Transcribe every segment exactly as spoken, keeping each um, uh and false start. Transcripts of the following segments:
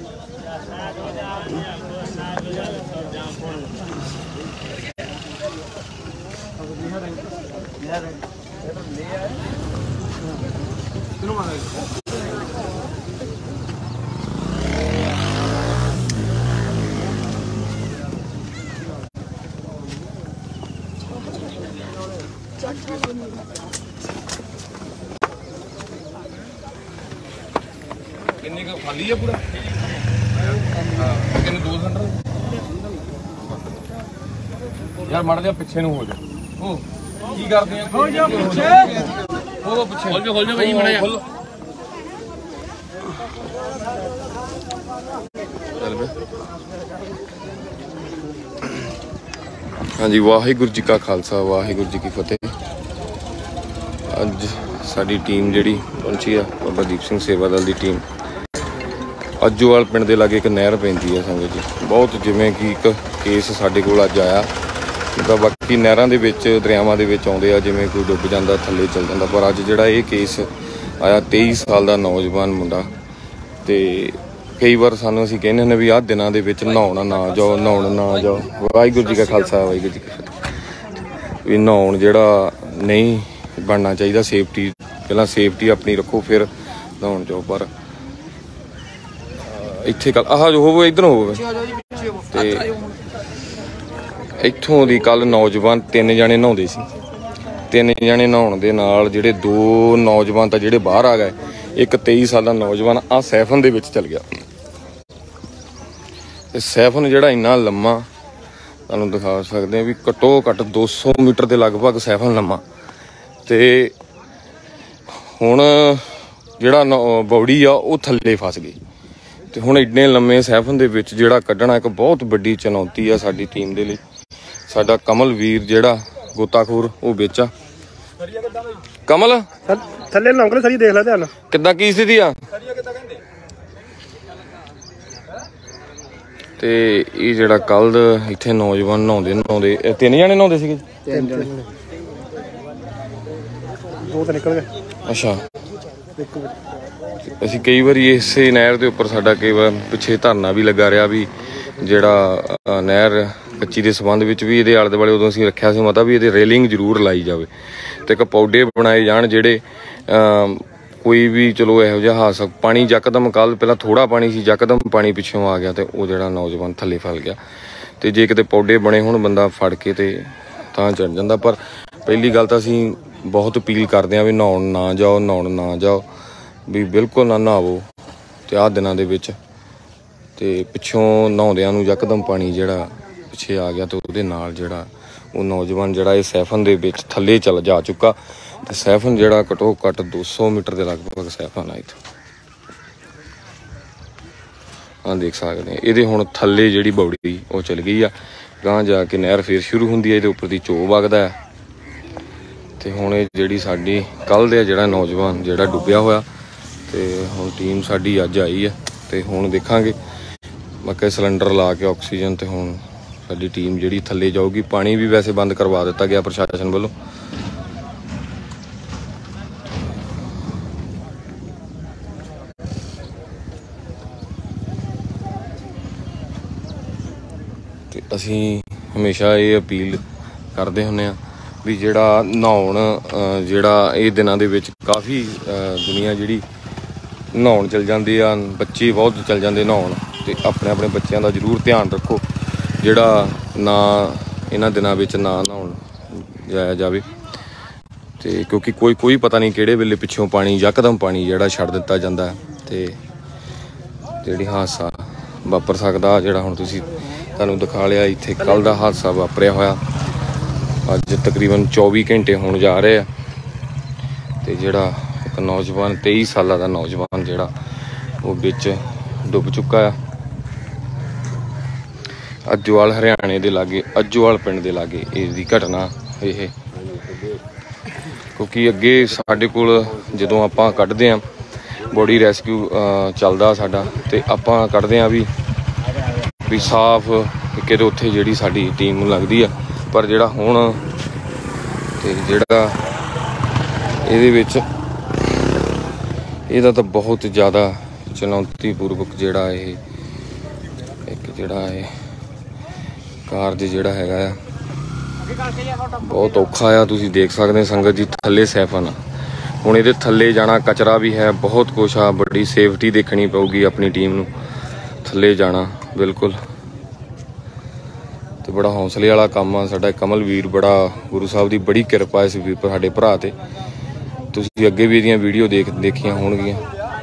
किन्ने का खाली है पूरा किन्ने दो सेंटर यार मर जा पीछे नु हो जा ओ की करते हैं हो जा पीछे हो पीछे खोल खोल भाई मर जा हाँ जी वाहिगुरु जी का खालसा वाहिगुरु जी की फतेह। अज साडी टीम जिहड़ी पहुंची है बाबा दीप सिंह सेवा दल की टीम अजोवाल पिंड के लागे एक नहर पैंदी है संगत जी बहुत जिमें कि एक केस साडे कोल अज आया तो बाकी नहरों के विच दरियावां दे विच आउंदे आ जिमें कोई डुब जाता थले चल जाता पर अज जिहड़ा ये केस आया तेईस साल का नौजवान मुंडा तो कई बार सानूं असीं कहने हुंदे भी आह दिनां दे विच नहाउणा ना जाओ नहाउण ना जाओ वाहिगुरू जी का खालसा वाहिगुरू जी की फतेह भी नहाउण जिहड़ा नहीं बनना चाहिए सेफ्टी पहला सेफ्टी अपनी रखो फिर नहाउण जाओ पर इत्थे कल आह जो होवो इधर होवो इत्थों दी कल नौजवान तीन जने नहाउंदे सी तीन जने नहाउण दे नाल जिहड़े दो नौजवान तां जिहड़े बाहर आ गए एक तेईस साल का नौजवान आह सैफन दे विच चल गया। सैफन जिहड़ा इन्ना लम्मा तुहानूं दिखा सकदे आ भी घट्टो घट्ट दो सौ मीटर के लगभग सैफन लम्मा तो हुण जिहड़ा बॉडी आ वो थल्ले फस गई तो हुण इन्ने लम्मे सैफन दे विच जिहड़ा कड्ढना एक बहुत वड्डी चुनौती आ साडी टीम दे लई। साडा कमल वीर जिहड़ा गोताखोर वो विच आ कमल थल्ले लंघ लो सारी देख ला ध्यान किद्दां की स्थिति आ ते ये जिहड़ा कल इत्थे नौजवान नहाउंदे नहाउंदे तीन जने नहाउंदे सीगे तीन जने दो तो निकल गए अच्छा असीं कई बार इस नहर के उपर साडा कई बार पिछे धरना भी लगा रहा भी जिहड़ा नहर कच्ची के संबंध में भी ये आले दुआले उदों असीं रखिया सी मता भी ये रेलिंग जरूर लाई जाए तो एक पौधे बनाए जाण जिहड़े कोई भी चलो इहो जिहा हादसा पानी यकदम कल पहला थोड़ा पानी सी यकदम पानी पिछों आ गया तो वह जिहड़ा नौजवान थल्ले फल गया तो जे किते पौधे बने होण बंदा फड़ के ते तां चढ़ जांदा। पर पहली गल तां असीं बहुत अपील करते हैं भी नहाउण ना जाओ नहाउण ना जाओ भी बिल्कुल ना नहावो तो आह दिनों के विच ते पिछों नहाउंदियां नूं यकदम पानी जिहड़ा पिछे आ गया तो उहदे नाल जिहड़ा वो नौजवान जिहड़ा इस सैफन दे विच थल्ले चल जा चुका तो सैफन जिहड़ा घटो घट दो सौ मीटर के लगभग सैफन आई था हाँ देख सकते हैं ये हुण थल्ले जिहड़ी बौड़ी वह चल गई आ गांह जाके नहर फिर शुरू हुंदी है इहदे उपर दी चो वगदा है तो हुण जिहड़ी साडी कल दे जिहड़ा नौजवान जिहड़ा डुब्बिया होया तो हुण टीम साडी अज आई है तो हुण देखांगे बाकी सिलेंडर ला के ऑक्सीजन तो हुण साडी टीम जिहड़ी थल्ले जाऊगी। पानी भी वैसे बंद करवा दिता गया प्रशासन वालों ते असीं हमेशा ये अपील करते हुंदे आ भी जिहड़ा नहाउण जिहड़ा ये दिनां दे विच काफ़ी दुनिया जिहड़ी नहाउण चल जांदी आ बच्चे बहुत चल जांदे नहाउण ते अपने अपने बच्चों का जरूर ध्यान रखो जिहड़ा ना इन्हां दिनां विच ना नहाउण जाया जावे ते क्योंकि कोई कोई पता नहीं किहड़े वेले पिछों पानी यकदम पानी जिहड़ा छड्ड दित्ता जांदा ते जिहड़ी हादसा वापर सकदा जिहड़ा हुण तुसीं तुहानूं दिखा लिया इत्थे कल दा हादसा वापरिया होया अज तकरीबन चौबीस घंटे होने जा रहे हैं तो जोड़ा एक नौजवान तेईस साल का नौजवान जोड़ा वो बिच डुब चुका है अजोवाल हरियाणे के लागे अजोवाल पिंड के लागे इसकी घटना ये क्योंकि अगे साढ़े कोल जदों आपां कढ़दे आं बॉडी रेस्क्यू चलदा साडा ते आपां कढ़दे आं भी भी साफ किते उत्थे जिहड़ी साडी टीम लगदी आ पर जिहड़ा हुण ते जिहड़ा इहदे विच इहदा तां बहुत ज़्यादा चुनौतीपूर्वक जिहड़ा इह कि जोड़ा है कारज जोड़ा है बहुत औखा आ। तुम देख सकते संगत जी थले सैफन हूँ ये थले जाना कचरा भी है बहुत कुछ आ। बड़ी सेफ्टी देखनी पेगी अपनी टीम नू थले जाना बिल्कुल तो बड़ा हौसले वाला काम आ। साडा कमल वीर बड़ा गुरु साहब की बड़ी कृपा इस वीर साडे भरा ते। तुसीं अगे भी इहदियां वीडियो देख देखियां होणगियां।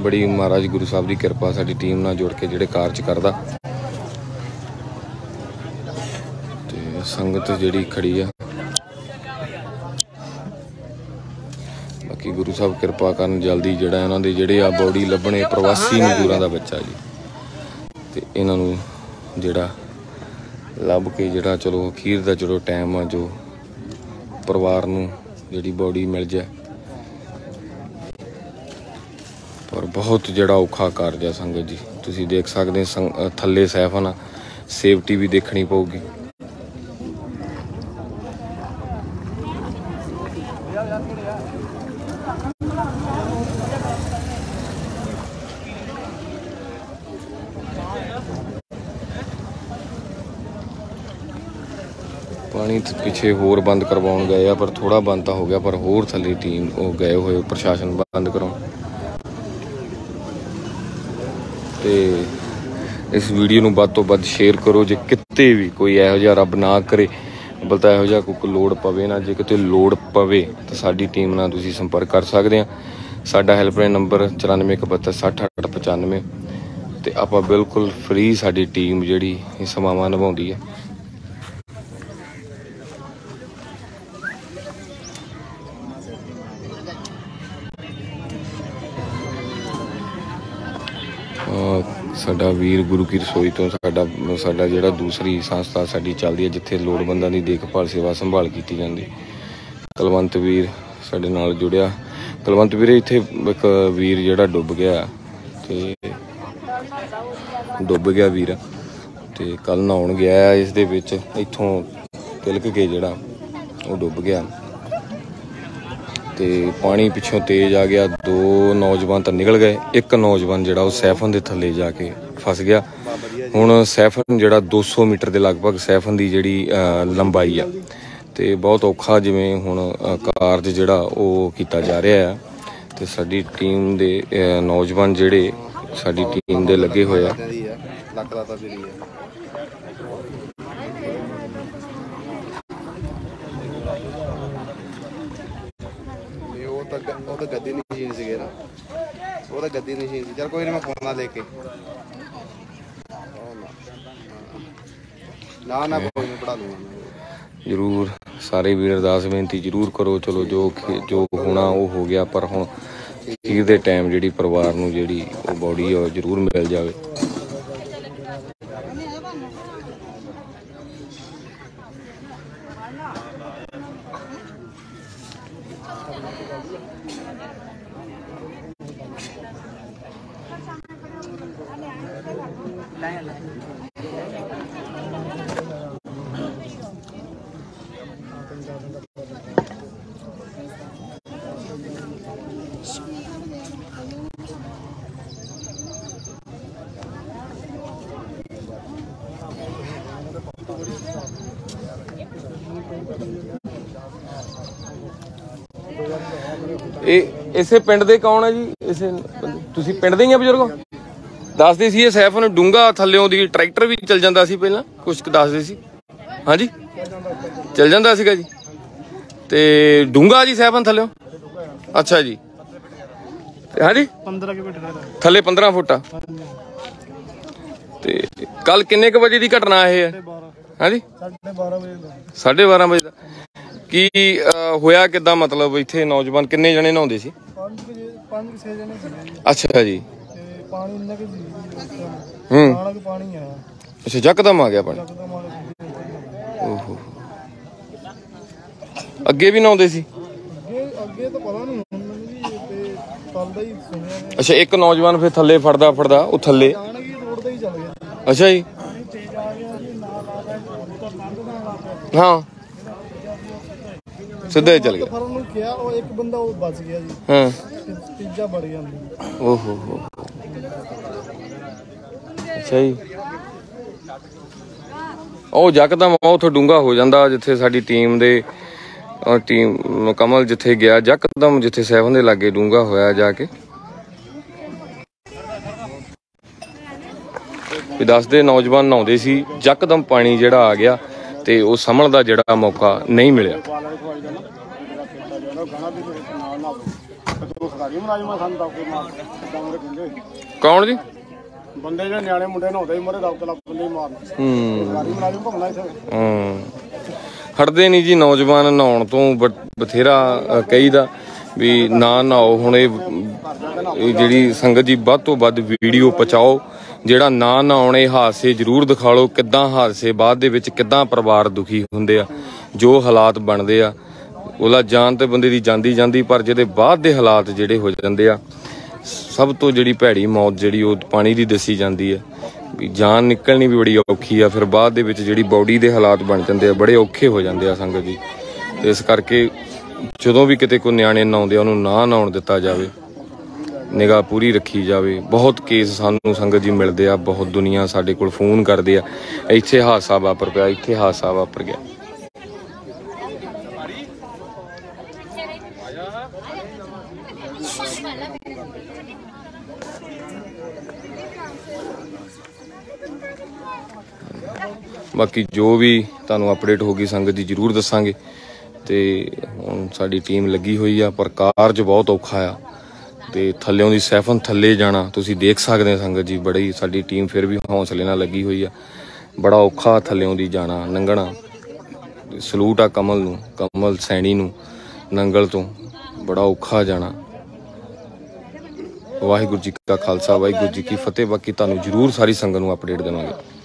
बड़ी महाराज गुरु साहब की कृपा साडी टीम नाल जुड़ के जिहड़े कारज करदा ते संगत जिहड़ी खड़ी आ। बाकी गुरु साहब कृपा करन जल्दी जिहड़ा इहनां दे जिहड़े आ बॉडी लभणे प्रवासी मजदूरां दा बच्चा जी ते इहनां नूं जिहड़ा लभ के जिहड़ा चलो अखीर दा चलो टाइम आ जो परिवार नूं जिहड़ी बॉडी मिल जाए पर बहुत जड़ा औखा कारज है संगत जी। तुसी देख सकते थले सैफन सेफ्टी भी देखनी पेगी। पानी पिछे होर बंद करवा गए पर थोड़ा बंद तो हो गया पर होर थले टीम गए हुए प्रशासन बंद करवा। ते इस वीडियो नूं वध तों वध शेयर करो। जे किते भी कोई इहो जिहा रब ना करे बल्ता इहो जिहा कोई लोड़ पवे ना जे किते लोड़ पवे तो साडी टीम नाल तुसीं संपर्क कर सकदे आ। साडा हेल्पलाइन नंबर चौरानवे एक बहत्तर सठ अठ पचानवे ते आपां बिल्कुल फ्री साडी टीम जिहड़ी इस सेवावां निभाउंदी है। साडा वीर गुरु की रसोई तो साडा साडा जिहड़ा दूसरी संस्था साडी चलदी है जिथे लोड़वंदां दी देखभाल सेवा संभाल की जाती। कलवंत वीर साडे नाल जुड़िया। कलवंत वीर इत्थे एक वीर जिहड़ा डुब गया ते डुब गया वीर ते कल नहाउण गया इस दे विच इत्थों तिलक के जिहड़ा ओह डुब गया ते पानी पिछों तेज आ गया। दो नौजवान तो निकल गए एक नौजवान जिहड़ा वो सैफन दे थले जाके फस गया। हुण सैफन जिहड़ा दो सौ मीटर के लगभग सैफन की जिहड़ी लंबाई आ ते बहुत औखा जिवें हुण कारज जिहड़ा वो कीता जा रहा है। ते साडी टीम दे नौजवान जिहड़े साडी टीम दे लगे होए आ। गद्दी नशीन सी ना वो तो गद्दी नशीन सी। चल कोई नहीं मैं फोन लेके ना ना कोई नहीं पढ़ा लूंगा। जरूर सारे वीर अरदास बेनती जरूर करो। चलो जो जो होना वो हो गया पर हुण अखीर दे टाइम जिहड़ी परिवार नूं जिहड़ी वो बॉडी है जरूर मिल जावे। इसे पिंड दे कौन है जी? इसे तुसी पिंड दे ही हो बजुर्गो? दसदे सी सैफन डूंगा थल्लों दी ट्रैक्टर भी चल जाता सी पहला कुछ दसदे सी। हाँ जी चल जाता सीगा जी ते डूंगा जी सैफन थल्लों। अच्छा जी हाँ जी थल्ले पंद्रह फुट आ। ते कल किन्ने क बजे की घटना है? हाँ जी साढ़े बारह बजे की होया किदा मतलब इत्थे नौजवान किन्ने जने नहाउंदे सी? अच्छा जी अच्छा जकदम आ गया पानी। ओहो अगे भी नहाउंदे सी? अच्छा एक नौजवान फिर थले फड़दा फड़दा ओ थले। अच्छा जी हाँ सीधा ही चल गया। हाँ। ओहो अच्छा जी ਉਹ ਯਕਦਮ ਉੱਥੇ ਡੂੰਘਾ ਹੋ ਜਾਂਦਾ ਜਿੱਥੇ ਸਾਡੀ ਟੀਮ ਦੇ ਟੀਮ ਕਮਲ ਜਿੱਥੇ ਗਿਆ ਯਕਦਮ ਜਿੱਥੇ ਸੈਵਨ ਦੇ ਲਾਗੇ ਡੂੰਘਾ ਹੋਇਆ ਜਾ ਕੇ ਵੀ ਦੱਸਦੇ ਨੌਜਵਾਨ ਨਹਾਉਂਦੇ ਸੀ ਯਕਦਮ ਪਾਣੀ ਜਿਹੜਾ ਆ ਗਿਆ ਤੇ ਉਹ ਸੰਭਲਣ ਦਾ ਜਿਹੜਾ ਮੌਕਾ ਨਹੀਂ ਮਿਲਿਆ। ਕੌਣ ਜੀ ਬੰਦੇ ਜਿਹੜੇ ਨਿਆਣੇ ਮੁੰਡੇ ਨਹਾਉਂਦੇ ਸੀ ਮੋਰੇ ਦੌਕਲਾ ਬੰਦੇ ਮਾਰਨ ਹਟਦੇ ਨਹੀਂ ਜੀ ਨੌਜਵਾਨ ਨਹਾਉਣ ਤੋਂ ਬਥੇਰਾ ਕਹੀ ਦਾ ਵੀ ਨਾ ਨਹਾਓ। ਹੁਣ ਇਹ ਜਿਹੜੀ ਸੰਗਤ ਜੀ ਵੱਧ ਤੋਂ ਵੱਧ ਵੀਡੀਓ ਪਹੁੰਚਾਓ ਜਿਹੜਾ ਨਾ ਨਹਾਉਣ ਇਹ ਹਾਦਸੇ ਜ਼ਰੂਰ ਦਿਖਾ ਲਓ ਕਿੱਦਾਂ ਹਾਦਸੇ ਬਾਅਦ ਦੇ ਵਿੱਚ ਕਿੱਦਾਂ ਪਰਿਵਾਰ ਦੁਖੀ ਹੁੰਦੇ ਆ ਜੋ ਹਾਲਾਤ ਬਣਦੇ ਆ ਉਹਦਾ ਜਾਨ ਤੇ ਬੰਦੇ ਦੀ ਜਾਂਦੀ ਜਾਂਦੀ ਪਰ ਜਿਹਦੇ ਬਾਅਦ ਦੇ ਹਾਲਾਤ ਜਿਹੜੇ ਹੋ ਜਾਂਦੇ ਆ ਸਭ ਤੋਂ ਜਿਹੜੀ ਭੈੜੀ ਮੌਤ ਜਿਹੜੀ ਉਹ ਪਾਣੀ ਦੀ ਦੱਸੀ ਜਾਂਦੀ ਹੈ ਵੀ ਜਾਨ ਨਿਕਲਣੀ ਵੀ ਬੜੀ ਔਖੀ ਆ ਫਿਰ ਬਾਅਦ ਦੇ ਵਿੱਚ ਜਿਹੜੀ ਬਾਡੀ ਦੇ ਹਾਲਾਤ ਬਣ ਜਾਂਦੇ ਆ ਬੜੇ ਔਖੇ ਹੋ ਜਾਂਦੇ ਆ ਸੰਗਤ ਜੀ। ਤੇ ਇਸ ਕਰਕੇ ਜਦੋਂ ਵੀ ਕਿਤੇ ਕੋਈ ਨਿਆਣੇ ਨਹਾਉਂਦੇ ਆ ਉਹਨੂੰ ਨਾ ਨਹਾਉਣ ਦਿੱਤਾ ਜਾਵੇ ਨਿਗਾਹ ਪੂਰੀ ਰੱਖੀ ਜਾਵੇ। ਬਹੁਤ ਕੇਸ ਸਾਨੂੰ ਸੰਗਤ ਜੀ ਮਿਲਦੇ ਆ ਬਹੁਤ ਦੁਨੀਆ ਸਾਡੇ ਕੋਲ ਫੋਨ ਕਰਦੇ ਆ ਇੱਥੇ ਹਾਦਸਾ ਵਾਪਰ ਪਿਆ ਇੱਥੇ ਹਾਦਸਾ ਵਾਪਰ ਗਿਆ। बाकी जो भी तुहानू अपडेट होगी संगत जी जरूर दसांगे। तो हुण साडी टीम लगी हुई आ पर कारज बहुत औखा आ ते थल्लों दी सैफन थल्ले जाना तुसी देख सकदे हो संगत जी बड़ी साडी टीम फिर भी हौसले नाल लगी हुई आ बड़ा औखा थल्लों दी जाना लंघना। सलूट आ कमल नूं कमल सैनी नूं नंगल तो बड़ा औखा जाना। वाहिगुरू जी का खालसा वाहिगुरू जी की फतेह। बाकी तुहानू जरूर सारी संगत नूं अपडेट देवांगे।